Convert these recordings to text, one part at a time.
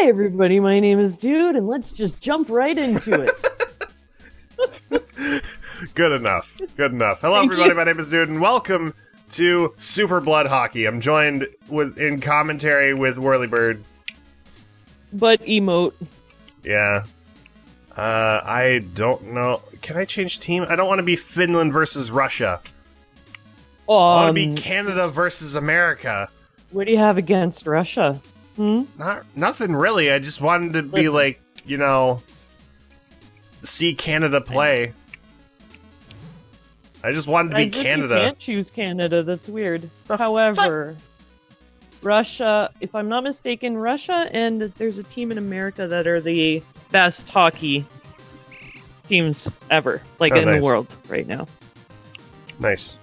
Hi everybody, my name is Dude, and let's just jump right into it. Good enough. Good enough. Hello everybody, my name is Dude, and welcome to Super Blood Hockey. I'm joined in commentary with Whirlybird. But emote. Yeah. I don't know. Can I change team? I don't want to be Finland versus Russia. I want to be Canada versus America. What do you have against Russia? Hmm? Nothing really. I just wanted to be like, you know, see Canada play. I just wanted to be Canada. You can't choose Canada. That's weird. However, Russia, if I'm not mistaken, Russia and there's a team in America that are the best hockey teams ever, like in the world right now. Nice.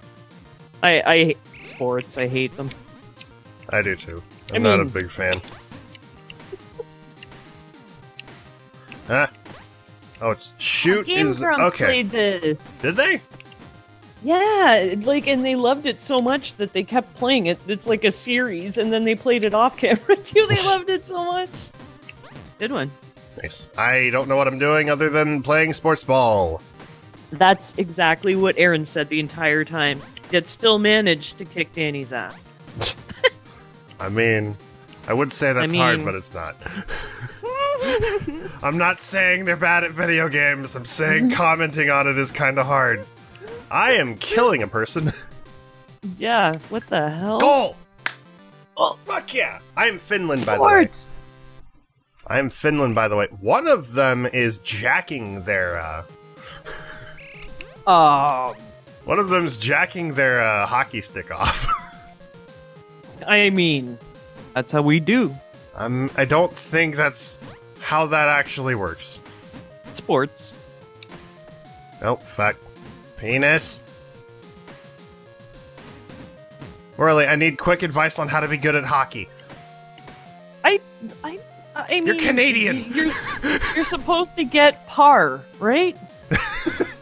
I hate sports. I hate them. I do too. I'm not a big fan. Huh? Oh, it's shoot is okay. Played this. Did they? Yeah, like, and they loved it so much that they kept playing it. It's like a series, and then they played it off camera too. They loved it so much. Good one. Nice. I don't know what I'm doing other than playing sports ball. That's exactly what Aaron said the entire time. Yet still managed to kick Danny's ass. I mean, I would say that's hard, but it's not. I'm not saying they're bad at video games. I'm saying commenting on it is kind of hard. I am killing a person. Yeah, what the hell? Goal! Oh, fuck yeah! I'm Finland, by the way. I'm Finland, by the way. One of them is jacking their, one of them's jacking their, hockey stick off. I mean, that's how we do. I don't think that's how that actually works. Sports. Oh, fuck. Penis. Really, I need quick advice on how to be good at hockey. I mean... You're Canadian! You're supposed to get par, right?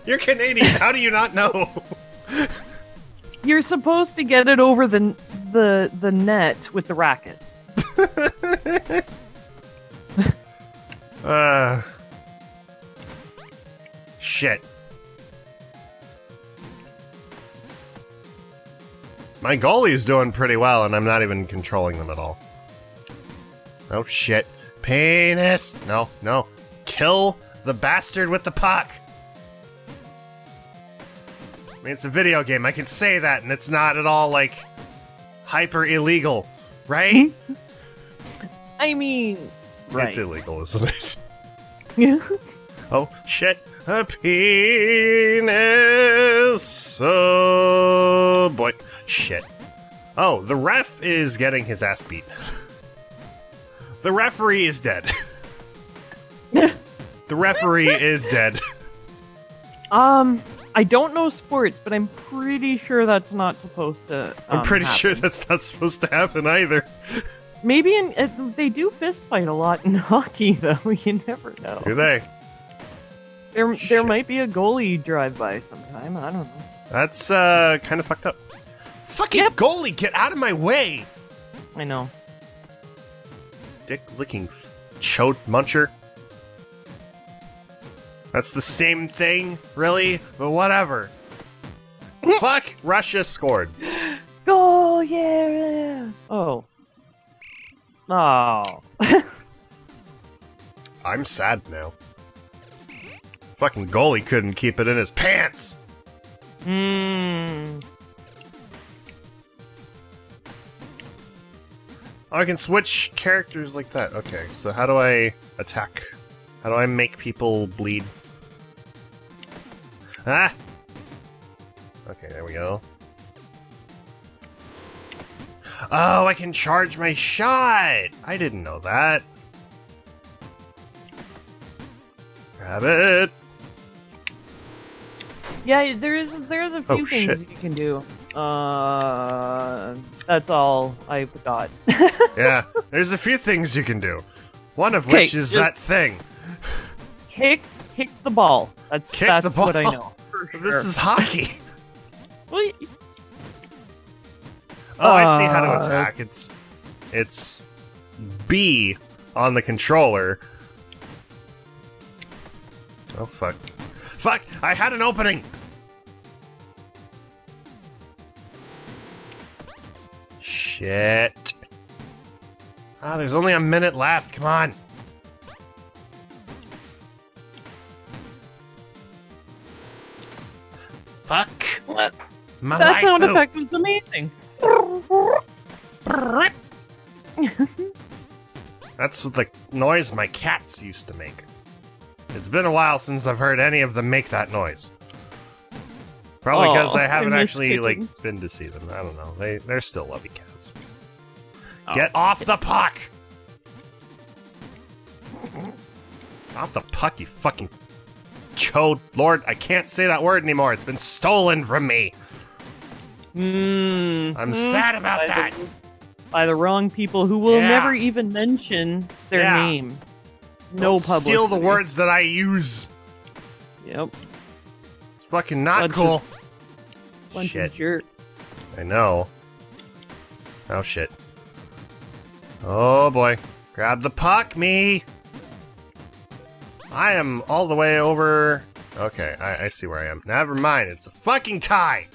You're Canadian, how do you not know? You're supposed to get it over the net with the racket. Shit. My goalie's doing pretty well, and I'm not even controlling them at all. Oh shit. Penis! No, no. Kill the bastard with the puck! I mean, it's a video game, I can say that, and it's not at all, like... hyper illegal, right? I mean, right. It's illegal, isn't it? Yeah. Oh shit! A penis. Oh boy, shit! Oh, the ref is getting his ass beat. The referee is dead. The referee is dead. I don't know sports, but I'm pretty sure that's not supposed to I'm pretty sure that's not supposed to happen either. Maybe they do fist fight a lot in hockey, though. You never know. Do they? There might be a goalie drive-by sometime. I don't know. That's kind of fucked up. Fucking goalie, get out of my way! I know. Dick-licking chode muncher. That's the same thing, really? But whatever. Fuck, Russia scored. Goal, yeah! Oh. Oh. I'm sad now. Fucking goalie couldn't keep it in his pants! Mmm. Oh, I can switch characters like that. Okay, so how do I attack? How do I make people bleed? Ah! Okay, there we go. Oh, I can charge my shot! I didn't know that. Grab it! Yeah, there is a few things you can do. That's all I forgot. Yeah, there's a few things you can do. One of which is that thing. Kick the ball. That's the ball. What I know. Sure. This is hockey. What? Oh, I see how to attack. It's B on the controller. Oh, fuck. Fuck! I had an opening! Shit. Ah, there's only a minute left, come on! Fuck! What? My that sound effect was amazing! That's the noise my cats used to make. It's been a while since I've heard any of them make that noise. Probably because I haven't actually, like, been to see them. I don't know. They're still lovely cats. Oh. Get off the puck! Off the puck, you fucking... chode. Lord, I can't say that word anymore. It's been stolen from me. I'm sad about that. By the wrong people who will never even mention their name. No public. Steal the words that I use. Yep. It's fucking not cool. Bunch of jerk. I know. Oh shit. Oh boy. Grab the puck, me. I am all the way over. Okay, I see where I am. Never mind. It's a fucking tie.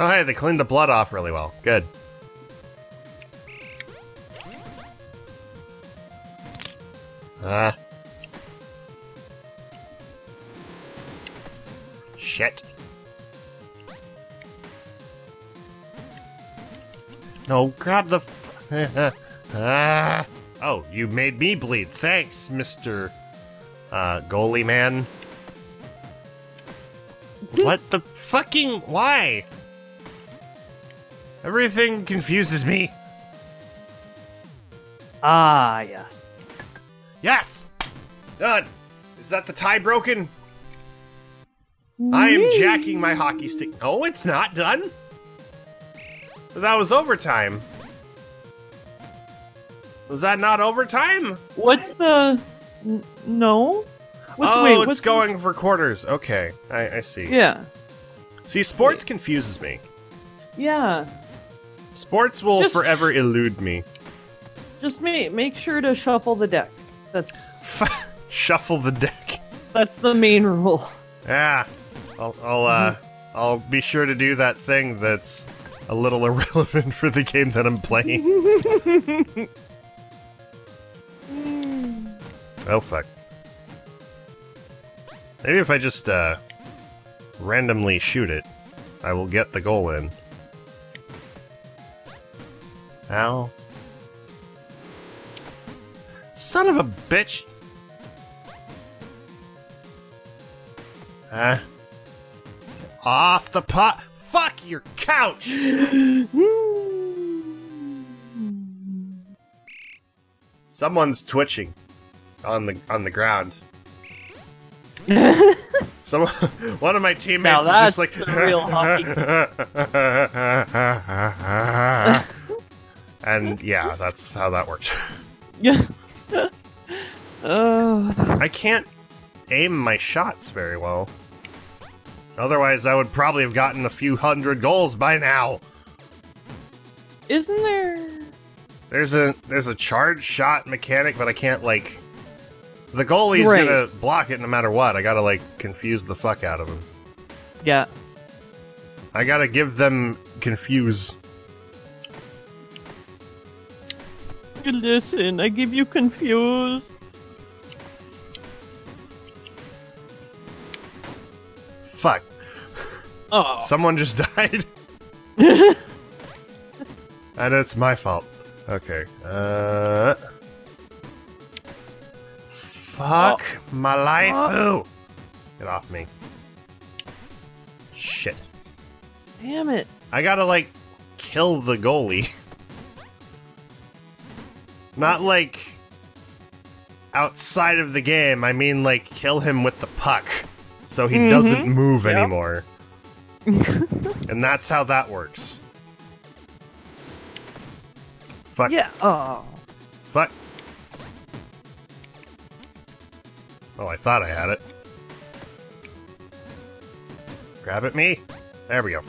Oh, hey, they cleaned the blood off really well. Good. Shit. No, grab the f- Oh, you made me bleed. Thanks, Mr. Goalie Man. What the fucking- why? Everything confuses me. Ah, yeah. Yes! Done! Is that the tie broken? Whee! I am jacking my hockey stick. Oh, it's not done? That was overtime. Was that not overtime? What's the... no? What's, oh, wait, it's going for quarters. Okay, I see. Yeah. See, sports confuses me. Yeah. Sports will forever elude me. Just make sure to shuffle the deck. That's... shuffle the deck. That's the main rule. Yeah. I'll be sure to do that thing that's a little irrelevant for the game that I'm playing. Oh, fuck. Maybe if I just, randomly shoot it, I will get the goal in. Ow. Son of a bitch! Off the pot! Fuck your couch! Someone's twitching on the ground. One of my teammates is just like the real hockey. And yeah, that's how that worked. Yeah. I can't aim my shots very well. Otherwise, I would probably have gotten a few hundred goals by now. Isn't there? There's a charge shot mechanic, but I can't, like, the goalie's gonna block it no matter what. I gotta, like, confuse the fuck out of him. Yeah. I gotta give them confuse. Listen, I give you confused. Fuck. Oh. Someone just died. And it's my fault. Okay. Fuck my life. Oh. Get off me. Shit. Damn it. I gotta, like, kill the goalie. Not, like, outside of the game, I mean, like, kill him with the puck, so he doesn't move anymore. And that's how that works. Fuck. Yeah, oh. Fuck. Oh, I thought I had it. Grab at me. There we go.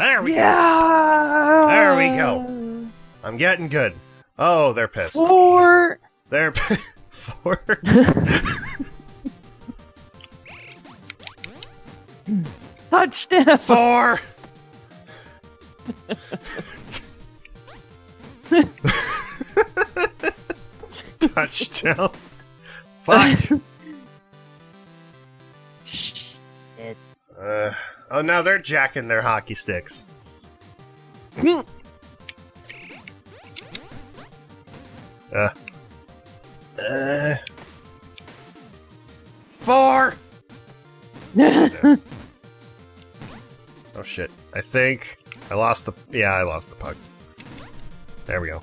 There we go. There we go. I'm getting good. Oh, they're pissed. Four. They're pissed. Four. Touchdown. Four. Touchdown. Fuck. Shit. Oh, now they're jacking their hockey sticks. Four. No. Oh shit! I think I lost the. Yeah, I lost the puck. There we go.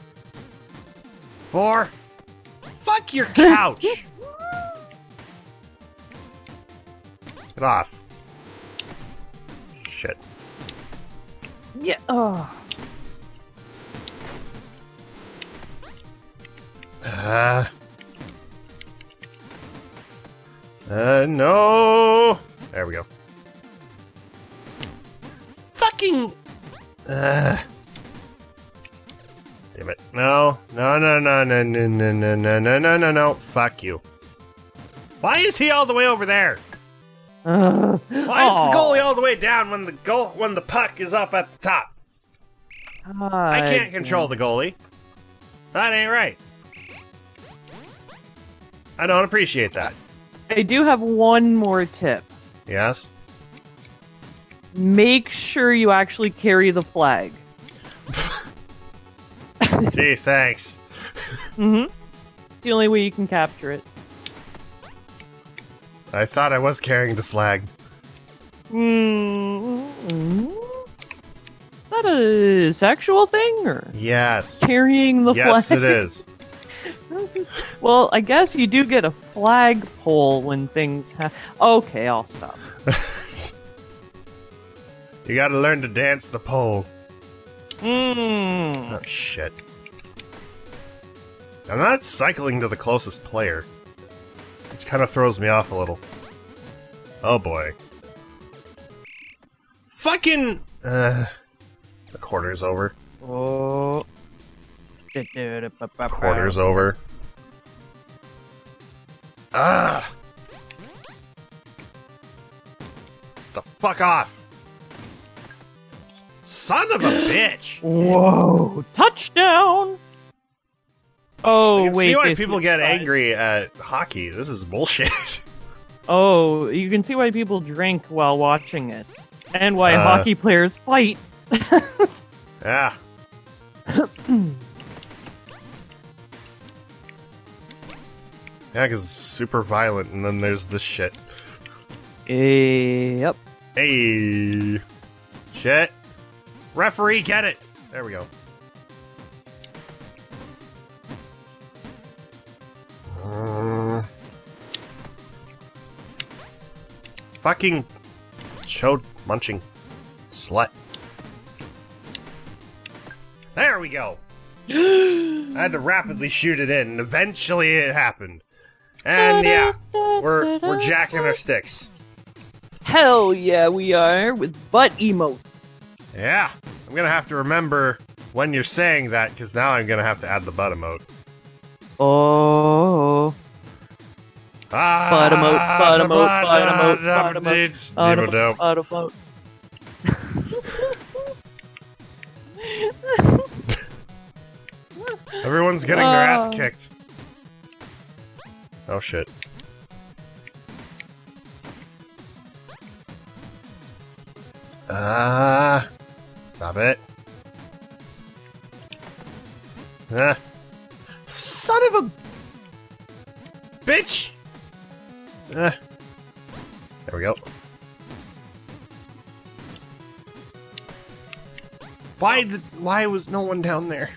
Four. Fuck your couch. Get off. Shit. Yeah. Oh. No. There we go. Fucking. Damn it. No. No, no, no, no, no, no, no, no, no, no, no, no. Fuck you. Why is he all the way over there? Why is the goalie all the way down when the puck is up at the top? I can't control the goalie. That ain't right. I don't appreciate that. I do have one more tip. Yes? Make sure you actually carry the flag. Gee, thanks. Mm-hmm. It's the only way you can capture it. I thought I was carrying the flag. Mm-hmm. Is that a sexual thing? Or yes. Carrying the flag? Yes, it is. Well, I guess you do get a flagpole when things happen. Okay, I'll stop. You gotta learn to dance the pole. Mm. Oh, shit. I'm not cycling to the closest player. Which kind of throws me off a little. Oh, boy. Fucking... the quarter's over. Oh... Quarter's over. Ah! The fuck off! Son of a bitch! Whoa! Touchdown! Oh, wait. You can see why people get angry at hockey. This is bullshit. Oh, you can see why people drink while watching it. And why hockey players fight. Yeah. Yeah, because it's super violent, and then there's this shit. Yep. Hey. Shit. Referee, get it! There we go. Fucking chode munching slut. There we go! I had to rapidly shoot it in, and eventually it happened. And yeah, we're jacking our sticks. Hell yeah, we are with butt emote. Yeah, I'm gonna have to remember when you're saying that because now I'm gonna have to add the butt emote. Oh. Ah, butt emote, butt emote, butt emote, butt emote. Everyone's getting their ass kicked. Oh shit. Stop it. Son of a bitch! There we go. Why was no one down there?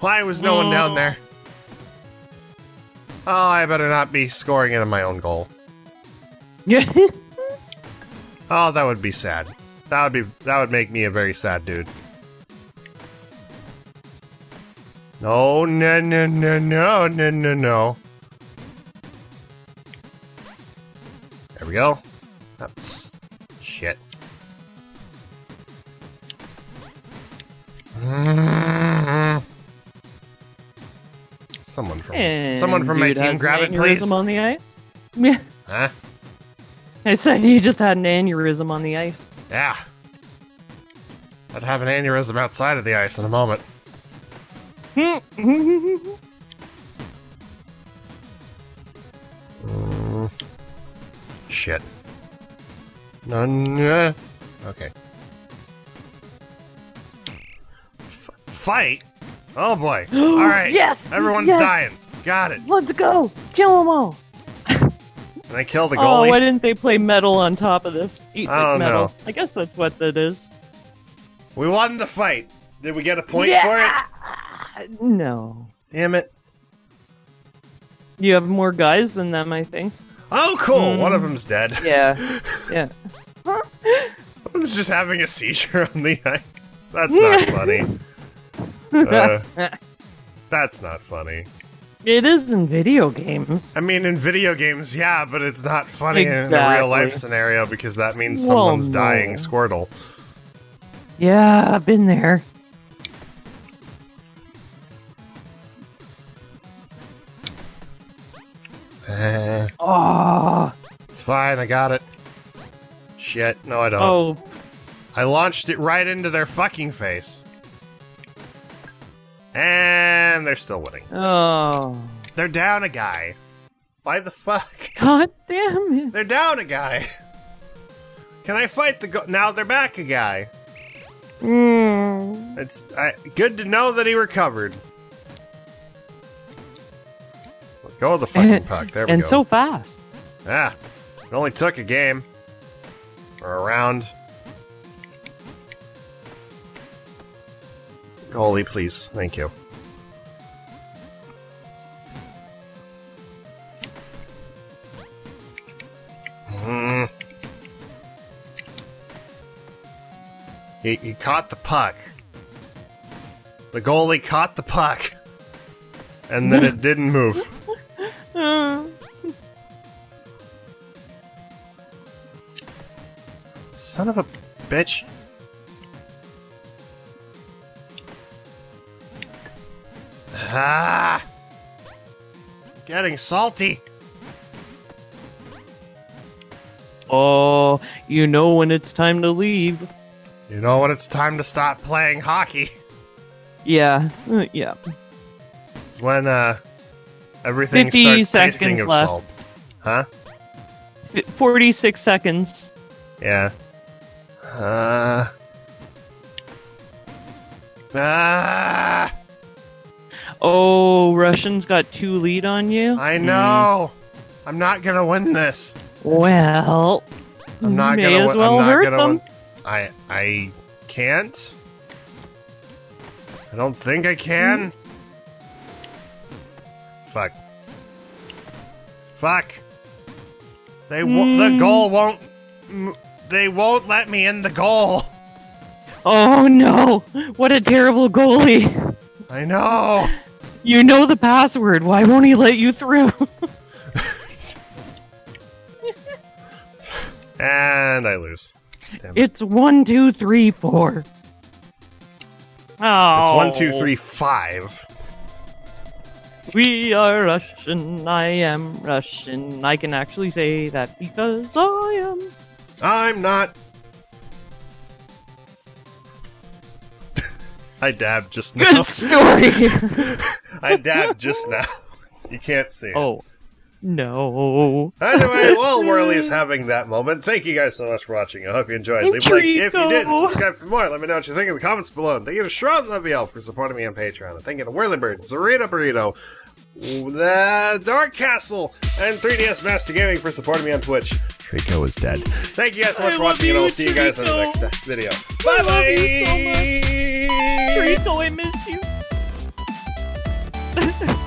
Why was no one down there? Oh, I better not be scoring into my own goal. Oh, that would be sad. That would make me a very sad dude. No, no, no, no, no, no, no, no. There we go. That's shit. Someone from my team, grab it, please. On the ice? Yeah. Huh? I said you just had an aneurysm on the ice. Yeah. I'd have an aneurysm outside of the ice in a moment. Shit. None. Okay. Fight? Oh boy. Alright. Yes! Everyone's dying. Got it. Let's go! Kill them all! And I killed the goalie. Oh, why didn't they play metal on top of this? I don't know. I guess that's what that is. We won the fight. Did we get a point for it? No. Damn it. You have more guys than them, I think. Oh, cool. One of them's dead. Yeah. Yeah. One of them's just having a seizure on the ice. That's not funny. That's not funny. It is in video games. I mean, in video games, yeah, but it's not funny exactly. in a real-life scenario because that means someone's dying. Squirtle. Yeah, I've been there. It's fine, I got it. Shit, no I don't. Oh. I launched it right into their fucking face. And they're still winning. Oh. They're down a guy. Why the fuck? God damn it. They're down a guy. Can I fight the go- Now they're back a guy. Mm. It's good to know that he recovered. Let go of the fucking puck. There we go. And so fast. Yeah. It only took a game. Or a round. Goalie, please. Thank you. Mm. He caught the puck. The goalie caught the puck. And then it didn't move. Son of a bitch. Ah! Getting salty. Oh, you know when it's time to leave. You know when it's time to stop playing hockey. Yeah, yeah. It's when everything starts tasting of salt. Huh? 46 seconds. Yeah. Oh, Russians got 2 lead on you? I know! I'm not gonna win this. Well... I'm not gonna win. I can't? I don't think I can? Fuck. Fuck! The goal won't... They won't let me in the goal! Oh no! What a terrible goalie! I know! You know the password. Why won't he let you through? And I lose. Damn it. It's 1, 2, 3, 4. Oh. It's 1, 2, 3, 5. We are Russian. I am Russian. I can actually say that because I am. I'm not. I dabbed just now. Good story! I dabbed just now. You can't see it. Oh, no. Anyway, while Whirly is having that moment, thank you guys so much for watching. I hope you enjoyed. Leave a like if you did. Subscribe for more. Let me know what you think in the comments below. And thank you to Shroud and LVL for supporting me on Patreon. And thank you to Whirlybird, Zarina Burrito, The Dark Castle, and 3DS Master Gaming for supporting me on Twitch. Trico is dead. Thank you guys so much for watching, and I'll see you guys on the next video. Bye-bye! Trico, I miss you.